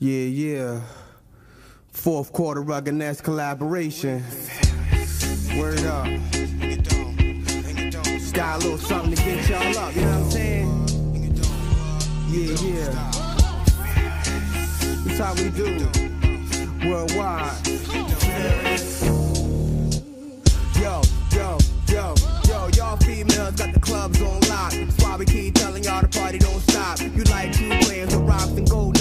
Yeah. 4th Quarter Ruggedness collaboration. Word up. Got a little something to get y'all up, you know what I'm saying? Yeah. That's how we do. Worldwide. Yo, y'all females got the clubs on lock. That's why we keep telling y'all the party don't stop. You like 2 grams of rocks and gold.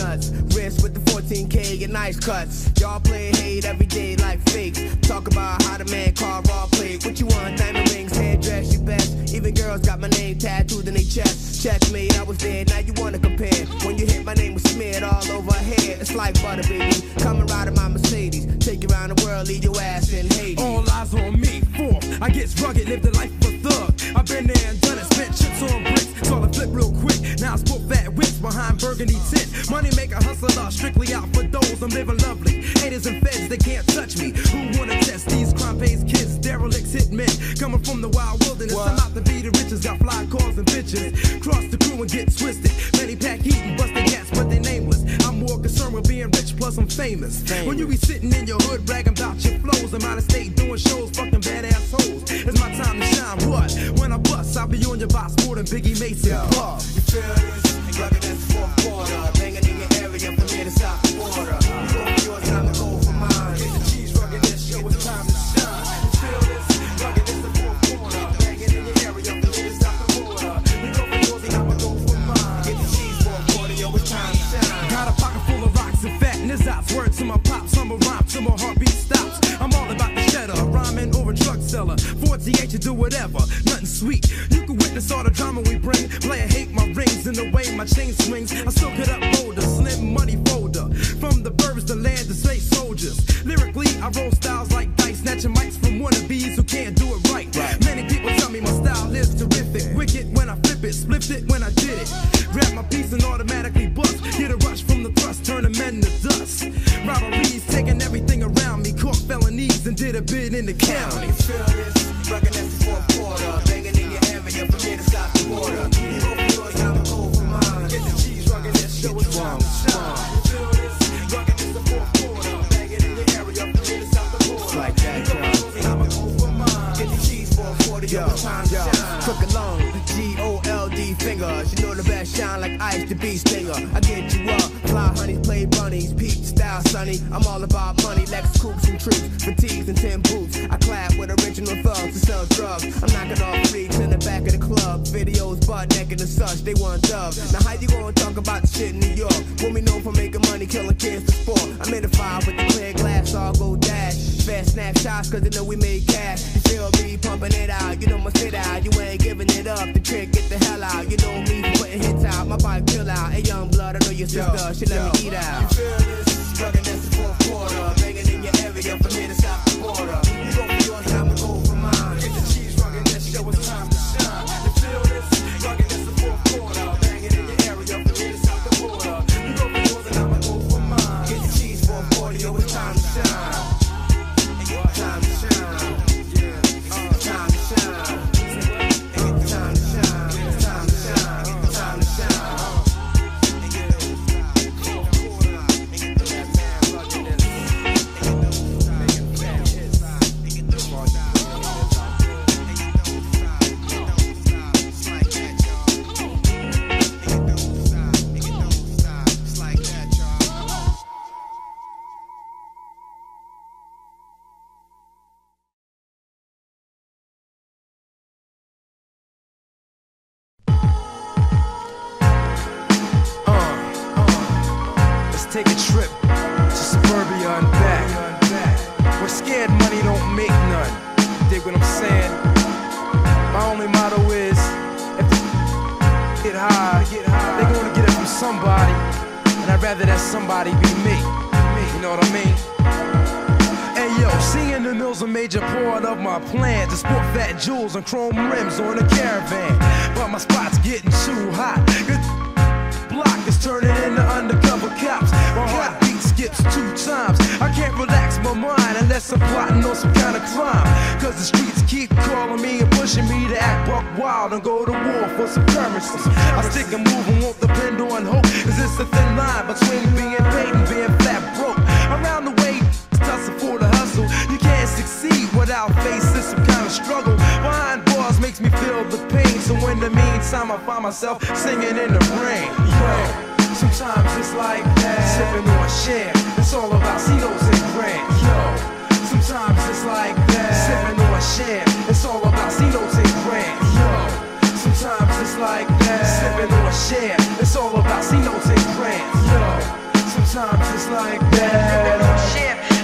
With the 14K and ice cuts, y'all play hate every day like fakes. Talk about how the man carve all plate. What you want? Diamond rings, hairdress, you best. Even girls got my name tattooed in their chest. Checkmate, I was there. Now you wanna compare? When you hit, my name was smeared all over her hair. It's like butter, baby. Coming right in my Mercedes, take you around the world, leave your ass in hate. All eyes on me, for I get rugged, live the life of a thug. I've been there and done it, spent chips on bricks, saw the flip real quick. Now I spoke fat whips behind burgundy tint. Money maker hustler, strictly out for those. I'm living lovely. Haters and feds, they can't touch me. Who wanna test these crime pays kids? Derelicts, hitmen, coming from the wild wilderness. What? I'm out to be the richest, got fly cars and bitches. Cross the crew and get twisted. Many pack heat and bust their cats, but they nameless. I'm more concerned with being rich, plus I'm famous. When you be sitting in your hood, bragging about your flows, I'm out of state doing shows, fucking badass hoes. It's my time to shine. What? When I bust, I'll be on your box more than Biggie Mason. Yo, you feel this? Rugged, that's 4th Quarter. Banging in your area from here to South Florida. You go for yours, time to go for mine. Get the cheese, ruggedness, yo, it's time to shine. You feel this? Rugged, that's the 4th Quarter. Banging in your area from here to South Florida. You go for yours, and I'ma go for mine. Get the cheese, 4th Quarter, yo, it's time to shine. Got a pocket full of rocks and fatness. Out words to my pops, I'm a rhyme till my heartbeat stops. I'm all about the cheddar, rhyming over a drug seller. 48, you do whatever, nothing sweet. You can witness all the drama we bring. Player hate my rings and the way my chain swings. I still cut up older, slim money folder. From the burbs to land to slave soldiers. Lyrically, I roll styles like dice, snatching mics from wannabes who can't do it right. Many people tell me my style is terrific. Wicked when I flip it, split it when I did it. Grab my piece and automatically bust. Get a rush from the thrust, turn the men to dust. Robberies, taking everything around me. Caught felonies and did a bit in the county. Feel this, ruggedness the 4th Quarter. Banging in your area from here to South Florida. You go for yours, I'ma go for mine. Get the cheese, ruggedness, show it's time to shine. Feel this, ruggedness the 4th Quarter. Banging in your area from here to South Florida. Like that, you go for yours, I'ma go for mine. Get the cheese, 4th Quarter, yo, it's time to shine. Cook along, G-O-L-D fingers. You know the best, shine like ice, the beast stinger. I get you up. Fly honey, play bunnies, peep style, sunny. I'm all about money, Lex, Coops, and troops, fatigues and 10 boots. I clap with original thugs to sell drugs. I'm knocking off freaks in the back of the club. Videos, butt naked and such, they want dubs. Now how you gonna talk about the shit in New York when we know for making money, killing kids for sport? I'm in the fire with the clear glass, all go dash. Fast snapshots, cause they know we made cash. You feel me pumping it out, you know my sit out. You ain't giving it up, the trick, get the hell out. You know me putting hits out, my bike pill out. Hey young blood, I know your sister, she let me eat out. You feel this, ruggedness the 4th Quarter. Banging in your area from here to South Florida. You go for yours, I'ma go for mine. Get the cheese, ruggedness, show it's time to shine. You feel this, ruggedness the 4th Quarter. Banging in your area from here to South Florida. You go for yours, and I'ma go for mine. Get the cheese, 4th Quarter, yo, it's time to shine. Time to shine. Time to shine. Time to shine. Time to shine. Time to shine. Take a trip to suburbia and back. We're scared money don't make none. Dig what I'm saying? My only motto is, if they get high, they're gonna get it from somebody, and I'd rather that somebody be me. You know what I mean? Hey yo, seeing the mill's a major part of my plan to sport fat jewels and chrome rims on a caravan, but my spot's getting too hot. Block is turning into undercover cops. My heartbeat skips 2 times. I can't relax my mind unless I'm plotting on some kind of crime. Cause the streets keep calling me and pushing me to act buck wild and go to war for some currency. I stick and move and won't depend on hope. Is this a thin line between being paid and child facing some kind of struggle. Behind bars makes me feel the pain, so in the meantime I find myself singing in the rain. Yo, sometimes it's like that, sipping on share. It's all about C-Notes and grand. Yo, sometimes it's like that, sipping on share. It's all about C-Notes and grand. Yo, sometimes it's like that, sipping on share. It's all about C-Notes and grand. Yo, sometimes it's like that.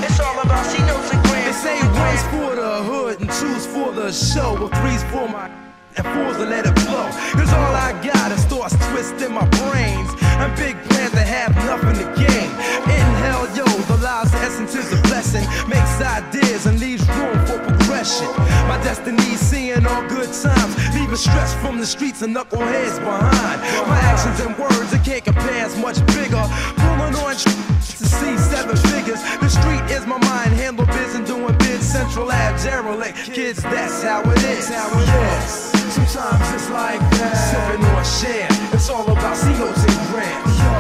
It's all about C-Notes and grand. They say one's for the hood and two's for the show, but three's for my and four's to let it blow. Cause all I got is thoughts twisting my brains and big plans that have nothing to gain. Inhale, yo, the life's essence is a blessing, makes ideas and leaves room for progression. My destiny's seeing all good times, leaving stress from the streets and knuckleheads behind. My actions and words, it can't compare, it's much bigger. Pulling on to see 7 figures. The street is my mind, handle biz and doing bids. Central Lab, derelict kids, that's how it is. Yes. Sometimes it's like that, sipping on share. It's all about C-Notes and grand. Yo,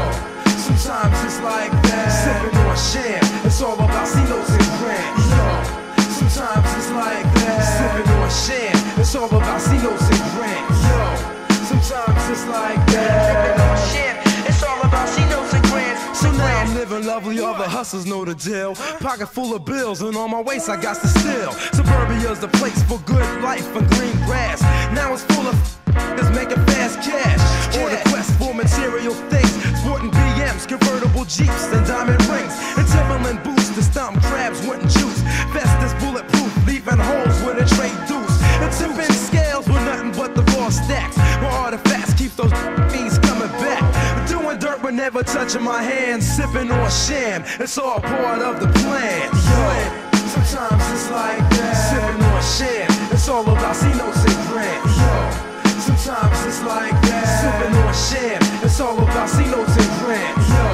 sometimes it's like that, sipping on share. It's all about C-Notes and grand. Yo, sometimes it's like that, sipping on share. It's all about C-Notes and grand. Yo, sometimes it's like that. So now I'm living lovely, all the hustlers know the deal. Pocket full of bills, and on my waist I got to steal. Suburbia's the place for good life and green grass. Now it's full of f***ers making fast cash. On the quest for material things, sporting BMs, convertible Jeeps, and diamond rings. And Timberland boots to stomp crabs, went and juice. Vest is bulletproof, leaving holes with a trade deuce. And tipping scales with nothing but the raw stacks. My artifacts keep those fiends coming back. Dirt but never touching my hands, sipping on sham. It's all part of the plan. Yo, sometimes it's like that, sipping on sham. It's all about C-Notes and grand. Yo, sometimes it's like that, sipping on sham. It's all about C-Notes and grand. Yo,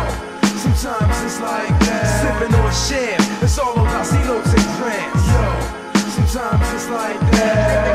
sometimes it's like that, sipping on sham. It's all about C-Notes and grand. Yo, sometimes it's like that.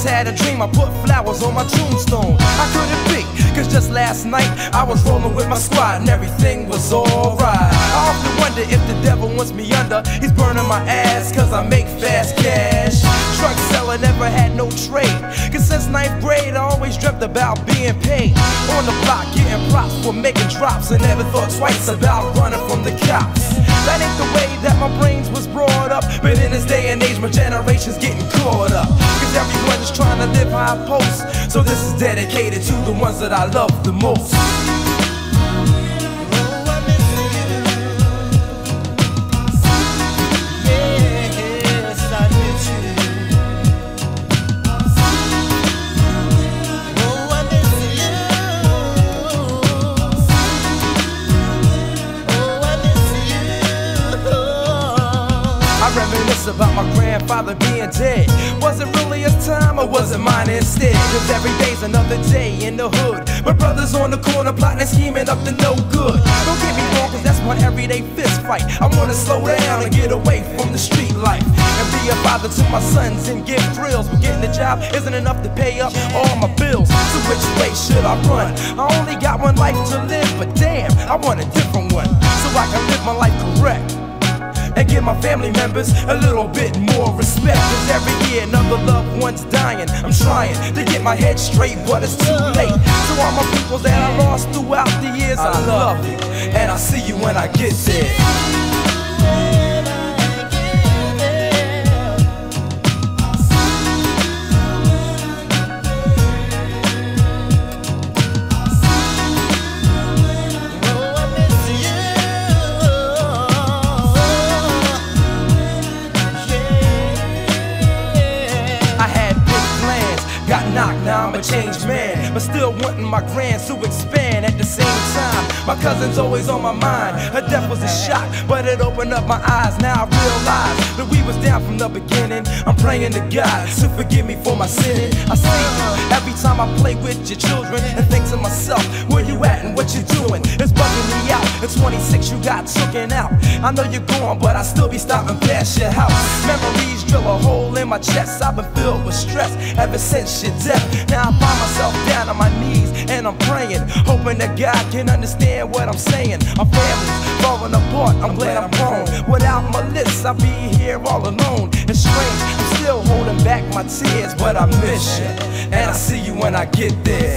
Had a dream, I put flowers on my tombstone. I couldn't be, cause just last night I was rolling with my squad and everything was alright. I often wonder if the devil wants me under. He's burning my ass cause I make fast cash. Truck seller, never had no trade, cause since 9th grade I always dreamt about being paid. On the block getting props for making drops, and never thought twice about running from the cops. That ain't the way that my brains was brought up, but in this day and age my generation's getting caught up. Cause everyone's trying to live high post, so this is dedicated to the ones that I love the most. thoughts about my grandfather being dead. Was it really his time or was it mine instead? Cause every day's another day in the hood. My brother's on the corner plotting and scheming up to no good. Don't get me wrong, cause that's my everyday fist fight. I wanna slow down and get away from the street life and be a father to my sons and get thrills. But getting a job isn't enough to pay up all my bills. So which way should I run? I only got one life to live, but damn, I want a different one. So I can live my life correct and give my family members a little bit more respect. Cause every year another loved one's dying. I'm trying to get my head straight, but it's too late. To all my people that I lost throughout the years, I love you, and I'll see you when I get there. Changed man, but still wanting my grands to expand at the same time. My cousin's always on my mind. Her death was a shock, but it opened up my eyes. Now I realize that we was down from the beginning. I'm praying to God to forgive me for my sin. I see every time I play with your children and think to myself, where you at and what you doing? It's bugging me out. At 26 you got taken out. I know you're gone, but I still be stopping past your house. Memories drill a hole in my chest. I've been filled with stress ever since your death. Now I find myself down on my knees and I'm praying, hoping that God can understand what I'm saying. Our family's falling apart, I'm glad I'm grown. Without my list, I'll be here all alone. It's strange, I'm still holding back my tears, but I miss you, and I'll see you when I get there.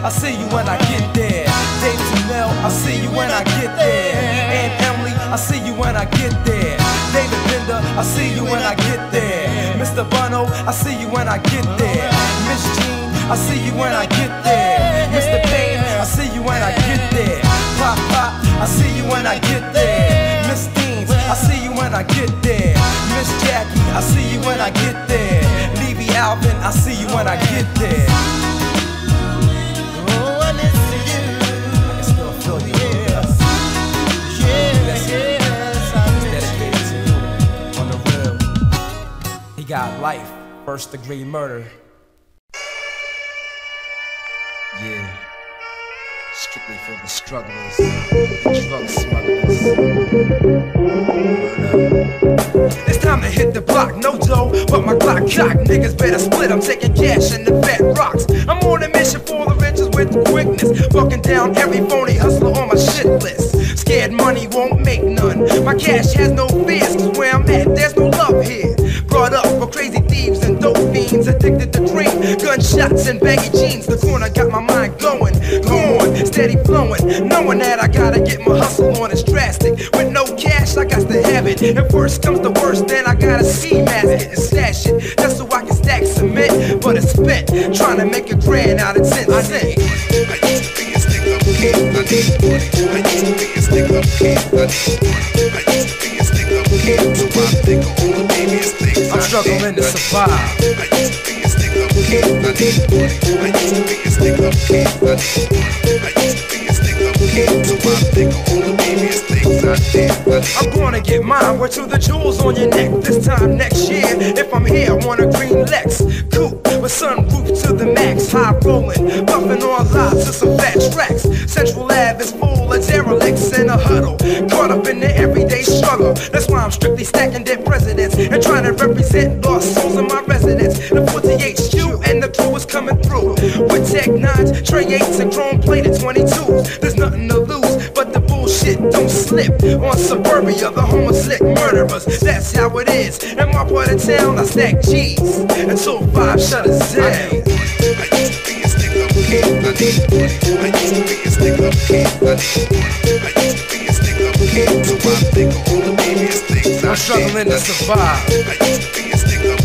I'll see you when I get there. Dave and Mel, I'll see you when I get there. Aunt Emily, I'll see you when I get there. David Bender, I'll see you when I get there. Mr. Bono, I'll see you when I get there. Miss Jean, I'll see you when I get there. Mr. Payne, I'll see you when I get there. Pop Pop, I'll see you when I get there. Miss Deans, I'll see you when I get there. Miss Jackie, I'll see you when I get there. Levy Alvin, I'll see you when I get there. Got life, first degree murder. Yeah, strictly for the strugglers, the drug smugglers. It's time to hit the block, no dough, but my Glock cocked. Niggas better split, I'm taking cash in the fat rocks. I'm on a mission for the riches with quickness, bucking down every phony hustler on my shit list. Scared money won't make none, my cash has no fears, cause where I'm at there's no love here. Brought up for crazy thieves and dope fiends, addicted to dream, gunshots and baggy jeans. The corner got my mind going, going, steady flowing, knowing that I gotta get my hustle on. It's drastic, with no cash I got to have it. If worst comes to worst, then I gotta ski mask it and stash it, just so I can stack cement. But it's spent, trying to make a grand out of 10 cents. I used to be a stick-up kid, I need money. I used to be a stick-up kid, I need money. I used to be a stick-up kid, so I think of all the babiest things. I'm struggling to survive. I used to be a stick-up kid, I need money. I used to be a stick-up kid, I need money. I used to be a stick-up kid, so I think of all the babiest things I did. I'm gonna get mine, wear to the jewels on your neck. This time next year, if I'm here, I want a green Lex coupe with sunroof to the max. High rolling, buffing on live to some fat tracks. Central Lab is full of derelicts in a huddle, caught up in the everyday struggle. That's why I'm strictly stacking dead presidents and trying to represent lost souls in my residence. The 40HQ and the crew is coming through with Tech 9s, Trey 8s, and chrome plated 22s. There's nothing to lose, but the bullshit don't slip on Suburbia, the home of slick murderers. That's how it is. In my part of town, I stack G's until 5 shutters down. I used to be a stick-up kid, I need money. I used to be a stick-up kid, I need money. I used to be a stick-up kid, so I think of all the babiest things I'm struggling to survive. I used to be a stick-up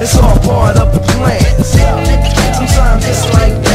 It's all part of the plan. Sometimes it's like that.